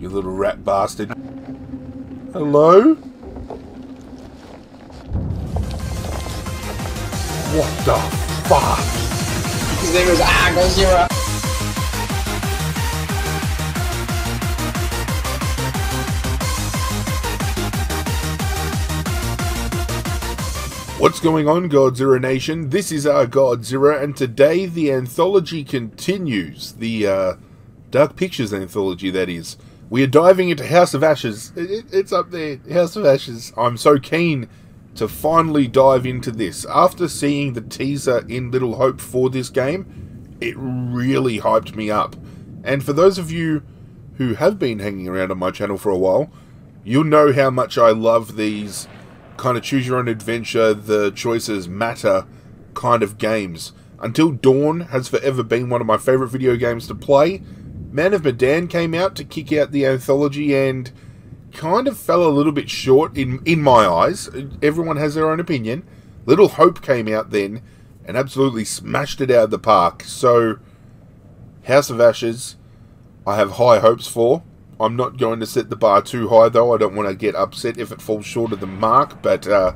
you little rat bastard. Hello? What the fuck? His name is Argh Godzirra. What's going on, Godzirra Nation? This is Argh Godzirra, and today the anthology continues. The Dark Pictures Anthology, that is. We are diving into House of Ashes. It's up there, House of Ashes. I'm so keen to finally dive into this. After seeing the teaser in Little Hope for this game, it really hyped me up. And for those of you who have been hanging around on my channel for a while, you'll know how much I love these kind of choose-your-own-adventure, the choices matter kind of games. Until Dawn has forever been one of my favourite video games to play. Man of Medan came out to kick out the anthology and kind of fell a little bit short in my eyes. Everyone has their own opinion. Little Hope came out then and absolutely smashed it out of the park. So, House of Ashes, I have high hopes for. I'm not going to set the bar too high, though. I don't want to get upset if it falls short of the mark, but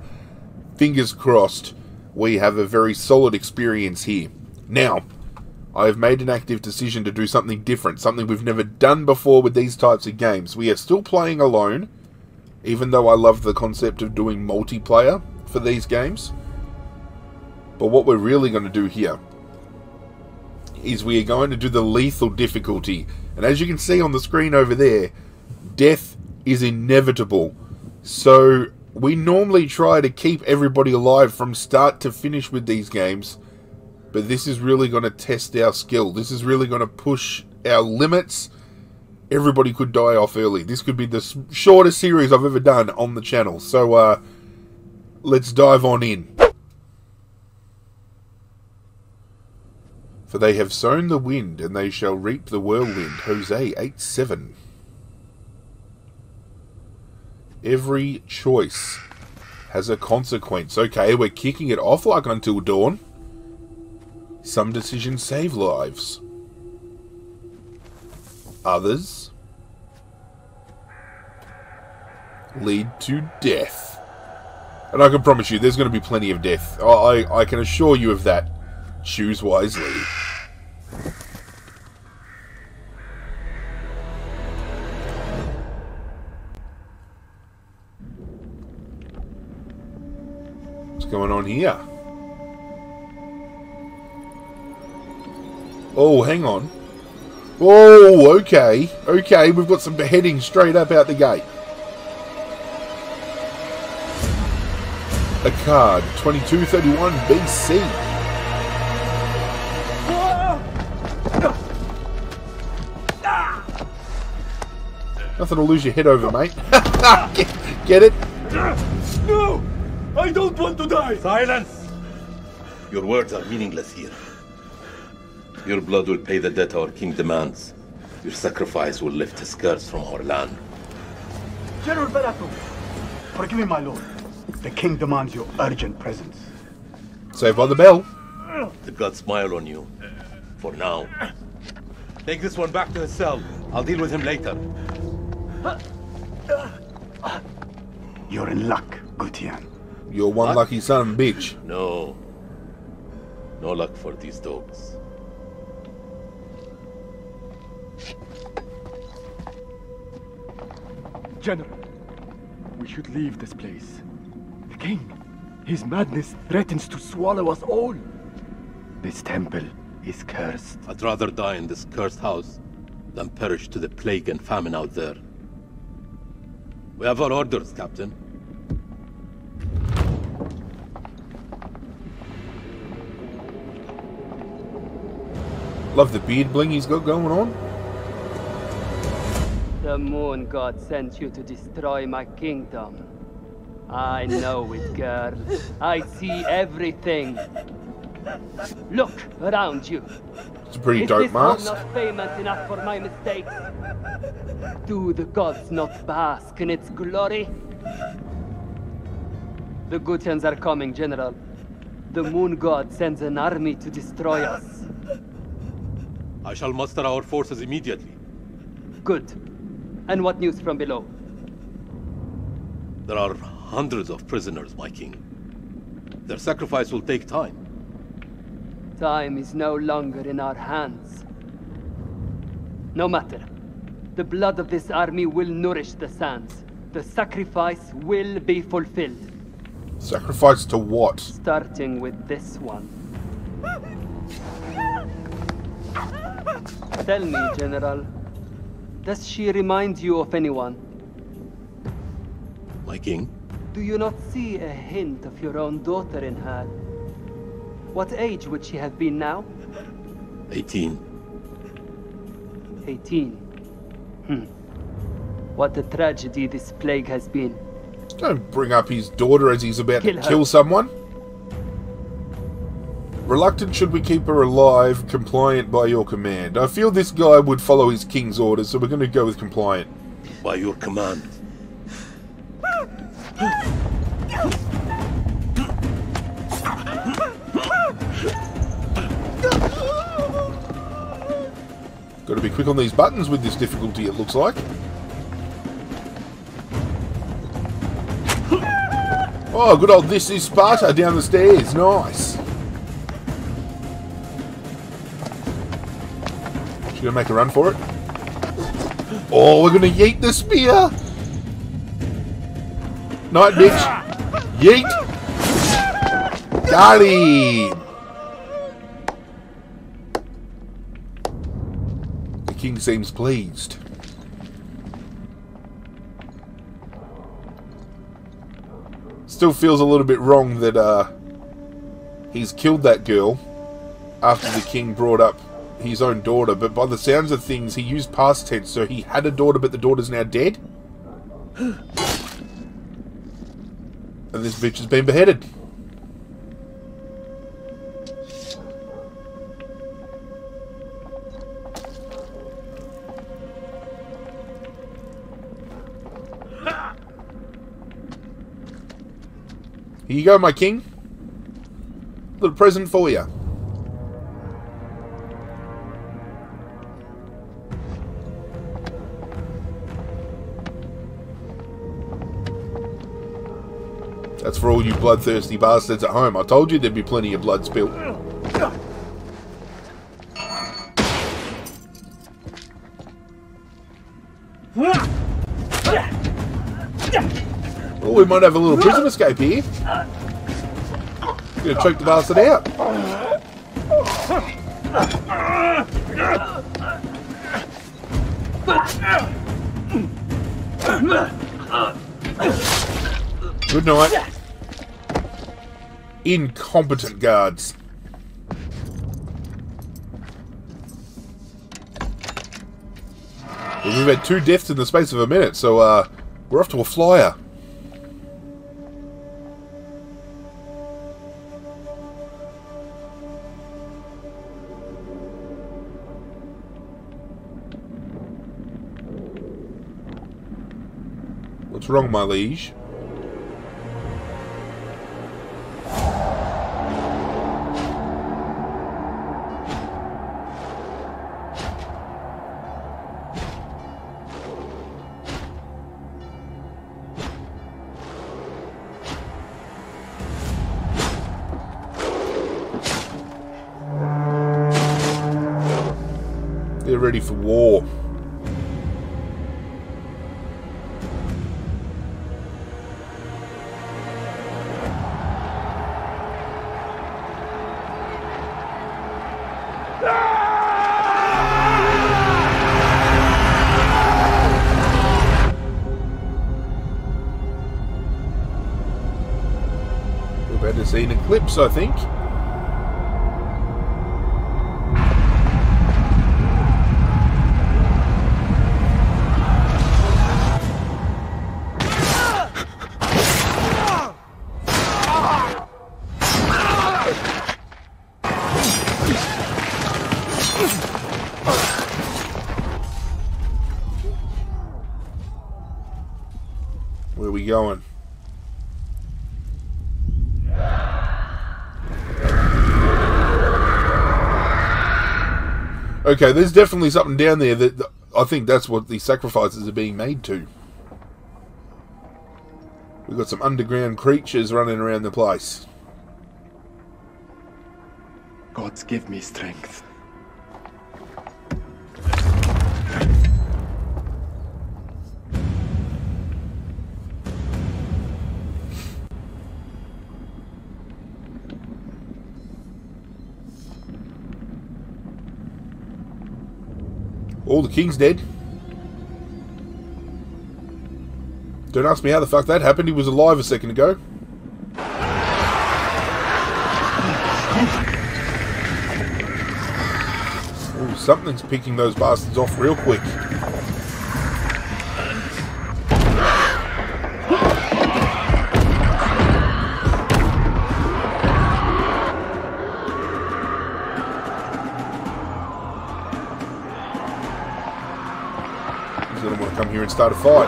fingers crossed we have a very solid experience here. Now, I've made an active decision to do something different, something we've never done before with these types of games. We are still playing alone, even though I love the concept of doing multiplayer for these games. But what we're really going to do here is we are going to do the lethal difficulty. And as you can see on the screen over there, death is inevitable. So we normally try to keep everybody alive from start to finish with these games. But this is really going to test our skill. This is really going to push our limits. Everybody could die off early. This could be the shortest series I've ever done on the channel. So, let's dive on in. For they have sown the wind, and they shall reap the whirlwind. Hosea 8:7. Every choice has a consequence. Okay, we're kicking it off like Until Dawn. Some decisions save lives. Others lead to death. And I can promise you, there's going to be plenty of death. I can assure you of that. Choose wisely. What's going on here? Oh, hang on. Oh, okay. Okay, we've got some beheading straight up out the gate. Akkad, 2231 BC. Nothing to lose your head over, mate. Get it? No! I don't want to die! Silence! Your words are meaningless here. Your blood will pay the debt our king demands. Your sacrifice will lift his curse from our land. General Bellator, forgive me, my lord. The king demands your urgent presence. Save on the bell. The gods smile on you. For now. Take this one back to his cell. I'll deal with him later. You're in luck, Gutian. You're one luck? Lucky son of a bitch. No. No luck for these dogs. General, we should leave this place. The king, his madness threatens to swallow us all. This temple is cursed. I'd rather die in this cursed house than perish to the plague and famine out there. We have our orders, Captain. Love the beard bling he's got going on. The moon god sent you to destroy my kingdom. I know it, girl. I see everything. Look around you. It's a pretty dope mask. Is this not famous enough for my mistakes? Do the gods not bask in its glory? The Gutians are coming, General. The moon god sends an army to destroy us. I shall muster our forces immediately. Good. And what news from below? There are hundreds of prisoners, my king. Their sacrifice will take time. Time is no longer in our hands. No matter. The blood of this army will nourish the sands. The sacrifice will be fulfilled. Sacrifice to what? Starting with this one. Tell me, General, does she remind you of anyone? My king? Do you not see a hint of your own daughter in her? What age would she have been now? 18. 18. What a tragedy this plague has been. Don't bring up his daughter as he's about to kill someone. Reluctant should we keep her alive, compliant by your command. I feel this guy would follow his king's orders, so we're going to go with compliant. By your command. Got to be quick on these buttons with this difficulty, it looks like. Oh, good old This Is Sparta down the stairs. Nice. She's going to make a run for it. Oh, we're going to yeet the spear. Night, bitch. Yeet. Got him. The king seems pleased. Still feels a little bit wrong that he's killed that girl after the king brought up his own daughter, but by the sounds of things, he used past tense, so he had a daughter, but the daughter's now dead. And this bitch has been beheaded. Here you go, my king. Little present for you. That's for all you bloodthirsty bastards at home. I told you there'd be plenty of blood spilled. Oh, we might have a little prison escape here. Gonna choke the bastard out. Good night. Incompetent guards. We've had 2 deaths in the space of a minute, so we're off to a flyer. What's wrong, my liege? They're ready for war. Seen an eclipse, I think. Where are we going? Okay, there's definitely something down there that I think that's what these sacrifices are being made to. We've got some underground creatures running around the place. Gods, give me strength. All the king's dead. Don't ask me how the fuck that happened. He was alive a second ago. Ooh, something's picking those bastards off real quick. And start a fight.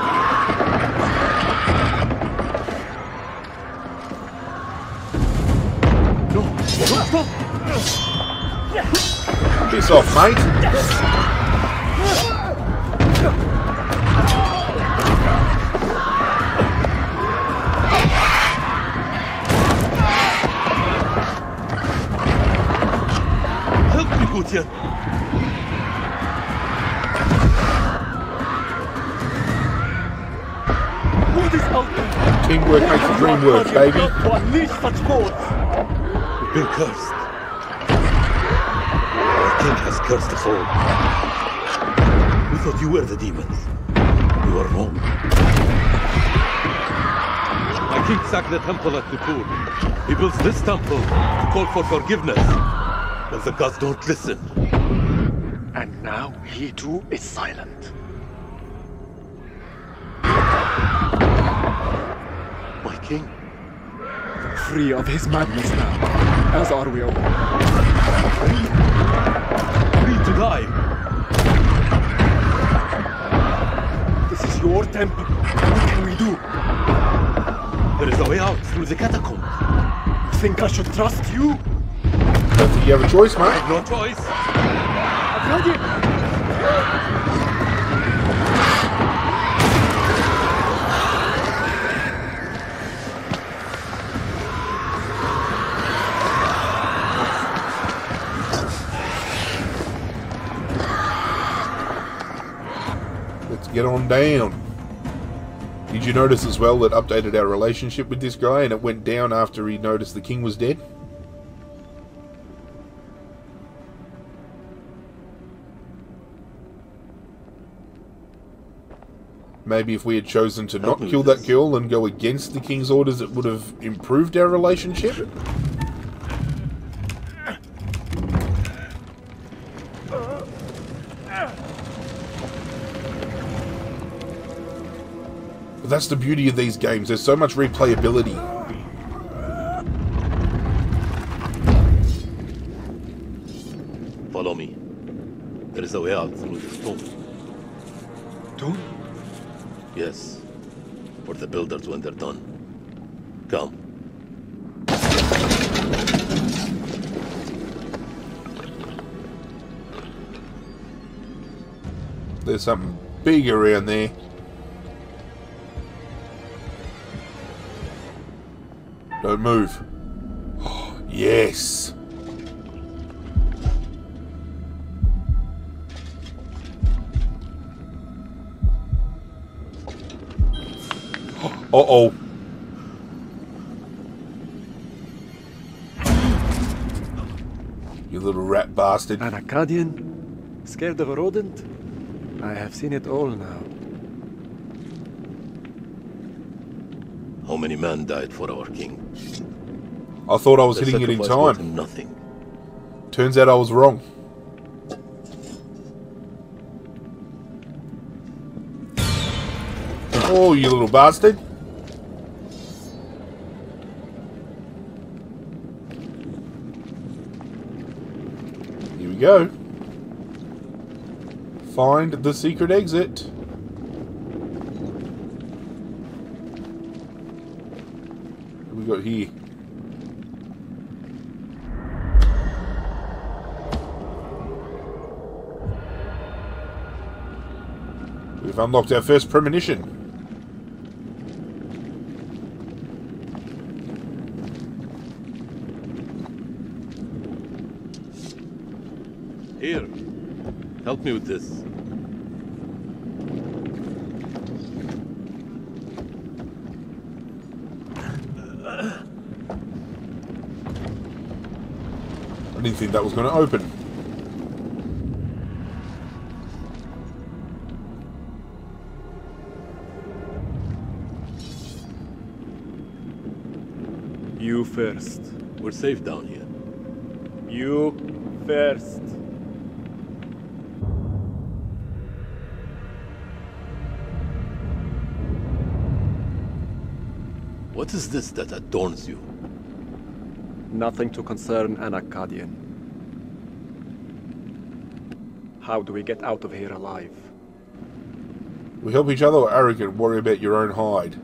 Piss off, mate. Help me, Gutian. Teamwork makes the dream work, baby. We've been cursed. The king has cursed us all. We thought you were the demons. You were wrong. My king sacked the temple at Nippur. He built this temple to call for forgiveness. But the gods don't listen. And now he too is silent. King. Free of his madness now, as are we all. Free to die. This is your temple. What can we do? There is a way out through the catacombs. You think I should trust you? Don't think you have a choice, man. I have no choice. I've read it. Get on down. Did you notice as well that updated our relationship with this guy and it went down after he noticed the king was dead? Maybe if we had chosen to not kill that girl and go against the king's orders, it would have improved our relationship? But that's the beauty of these games, there's so much replayability. Follow me. There is a way out through the tomb. Tomb? Yes. For the builders when they're done. Come. There's something big around there. Don't move. Oh, yes. Uh-oh. You little rat bastard. An Akkadian? Scared of a rodent? I have seen it all now. How many men died for our king? I thought I was hitting it in time. Nothing. Turns out I was wrong. Oh, you little bastard. Here we go. Find the secret exit. Got here. We've unlocked our first premonition. Here, help me with this. I didn't think that was going to open. You first. We're safe down here. You first. What is this that adorns you? Nothing to concern an Akkadian. How do we get out of here alive? We help each other, or arrogant, worry about your own hide.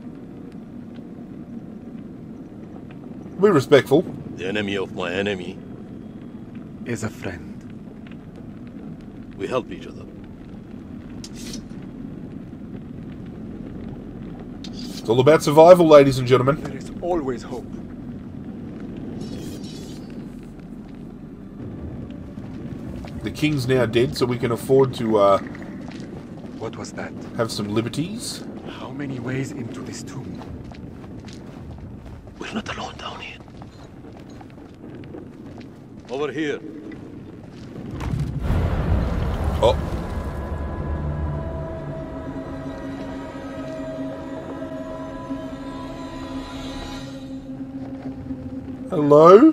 Be respectful. The enemy of my enemy is a friend. We help each other. It's all about survival, ladies and gentlemen. There is always hope. The king's now dead, so we can afford to, what was that? Have some liberties. How many ways into this tomb? We're not alone down here. Over here. Oh. Hello?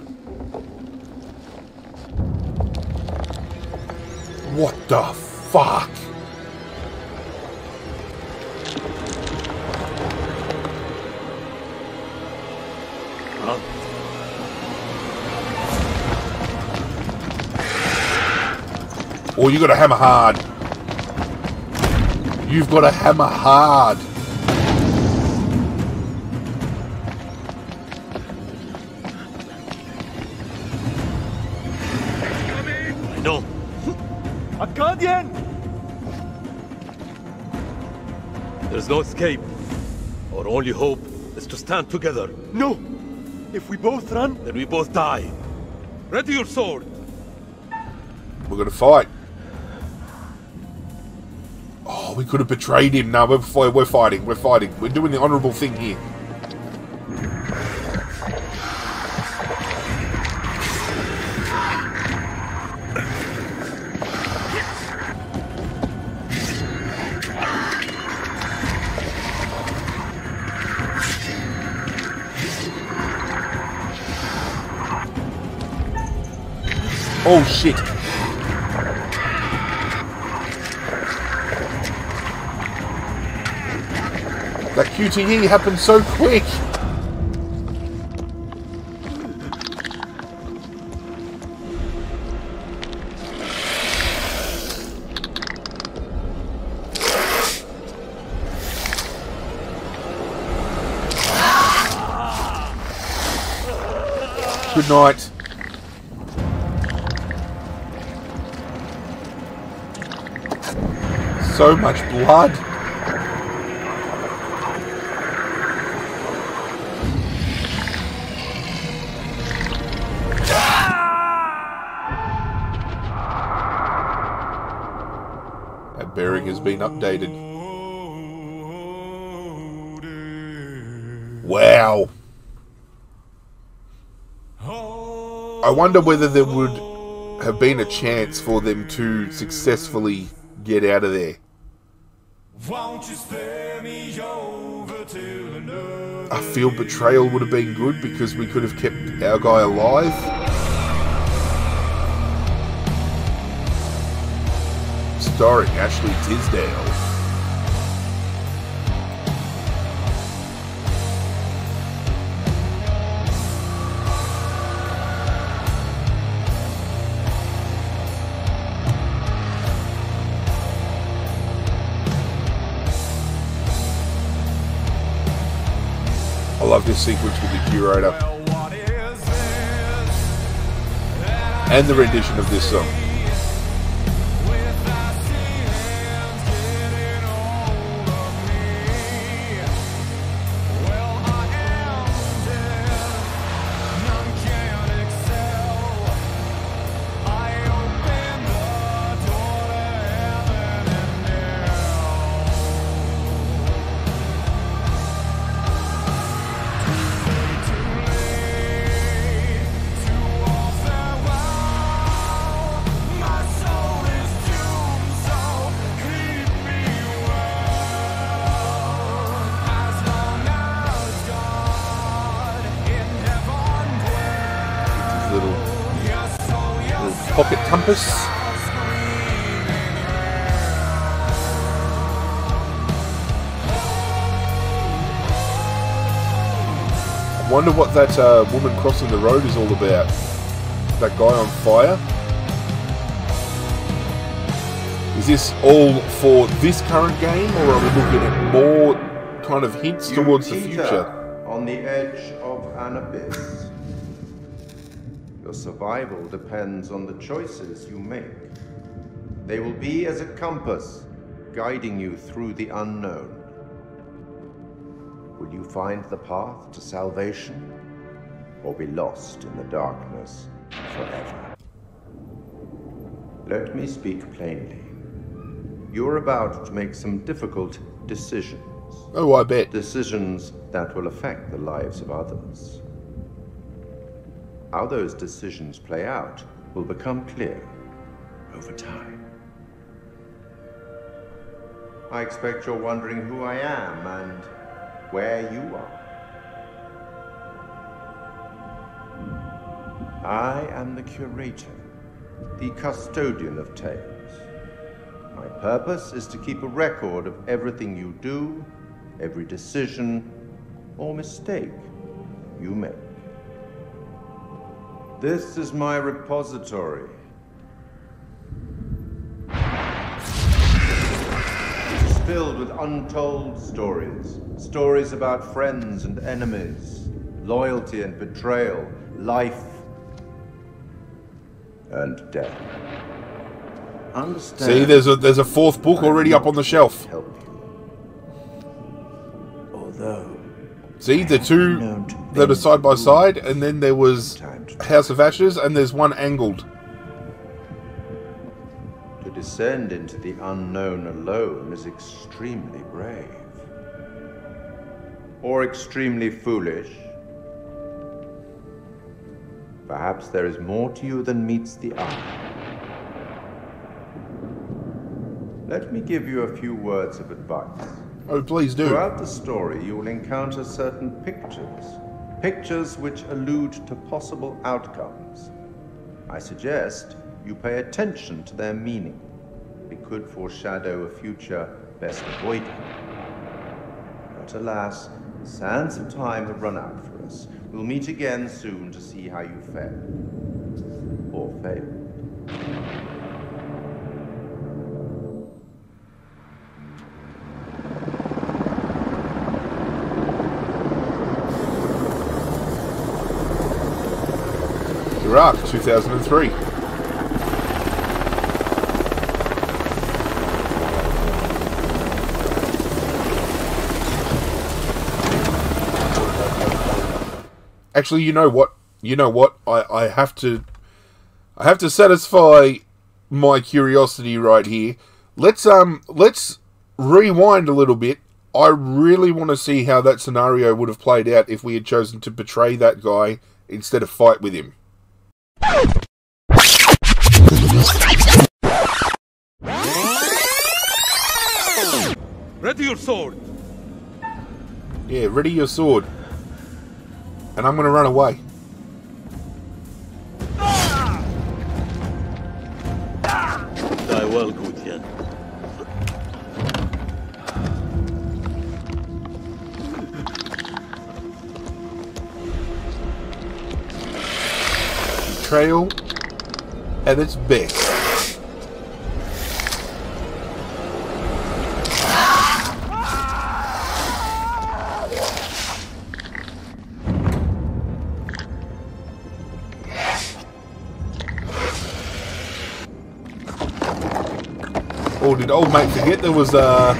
What the fuck? Oh, you gotta hammer hard. You've gotta hammer hard. I know. Akkadian! There's no escape. Our only hope is to stand together. No! If we both run, then we both die. Ready your sword. We're gonna fight. Oh, we could have betrayed him. No, we're fighting. We're fighting. We're doing the honourable thing here. Oh shit. That QTE happened so quick. Good night. So much blood. That bearing has been updated. Wow. I wonder whether there would have been a chance for them to successfully get out of there. Won't you spare me over till another? I feel betrayal would have been good because we could have kept our guy alive. Starring Ashley Tisdale. I love this sequence with the curator and the rendition of this song. compass. I wonder what that woman crossing the road is all about. That guy on fire. Is this all for this current game, or are we looking at more kind of hints towards the future? On the edge of an abyss. Your survival depends on the choices you make. They will be as a compass, guiding you through the unknown. Will you find the path to salvation, or be lost in the darkness forever? Let me speak plainly. You're about to make some difficult decisions. Oh, I bet. Decisions that will affect the lives of others. How those decisions play out will become clear over time. I expect you're wondering who I am and where you are. I am the curator, the custodian of tales. My purpose is to keep a record of everything you do, every decision or mistake you make. This is my repository. It is filled with untold stories. Stories about friends and enemies, loyalty and betrayal, life and death. Understand? See, there's a fourth book already up on the shelf. Help you. Although, see, the two that are side by side, and then there was House of Ashes, and there's one angled. To descend into the unknown alone is extremely brave. Or extremely foolish. Perhaps there is more to you than meets the eye. Let me give you a few words of advice. Oh, please do. Throughout the story, you will encounter certain pictures. Pictures which allude to possible outcomes. I suggest you pay attention to their meaning. It could foreshadow a future best avoided. But alas, the sands of time have run out for us. We'll meet again soon to see how you fare. Or fail. Argh 2003. Actually, you know what? You know what? I have to satisfy my curiosity right here. Let's rewind a little bit. I really want to see how that scenario would have played out if we had chosen to betray that guy instead of fight with him. Ready your sword. Yeah, ready your sword. And I'm gonna run away. Die well, Gutian. Betrayal at its best. Oh, did old mate forget there was I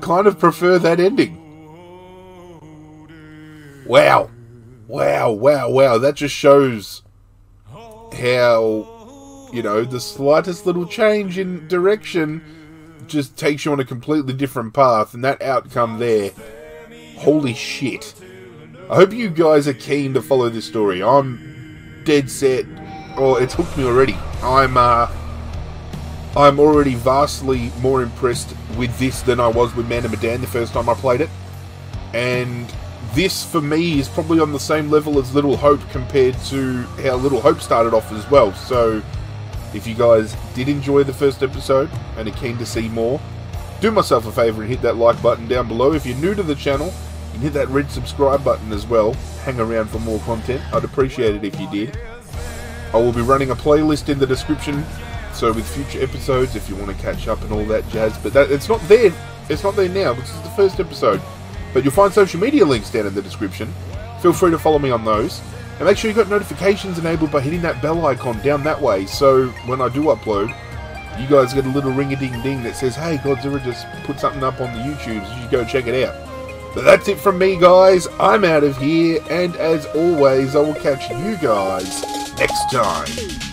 kind of prefer that ending. Wow. Wow, wow, wow. That just shows how, you know, the slightest little change in direction just takes you on a completely different path. And that outcome there, holy shit. I hope you guys are keen to follow this story. I'm dead set. Oh, it's hooked me already. I'm already vastly more impressed with this than I was with Man of Medan the first time I played it. And this, for me, is probably on the same level as Little Hope compared to how Little Hope started off as well. So if you guys did enjoy the first episode and are keen to see more, do myself a favour and hit that like button down below. If you're new to the channel, you can hit that red subscribe button as well. Hang around for more content. I'd appreciate it if you did. I will be running a playlist in the description, so with future episodes, if you want to catch up and all that jazz. But that, it's not there. It's not there now, because it's the first episode. But you'll find social media links down in the description. Feel free to follow me on those. And make sure you've got notifications enabled by hitting that bell icon down that way, so when I do upload, you guys get a little ring-a-ding-ding that says, hey, Godzirra just put something up on the YouTube, so you go check it out. But that's it from me, guys. I'm out of here, and as always, I will catch you guys next time.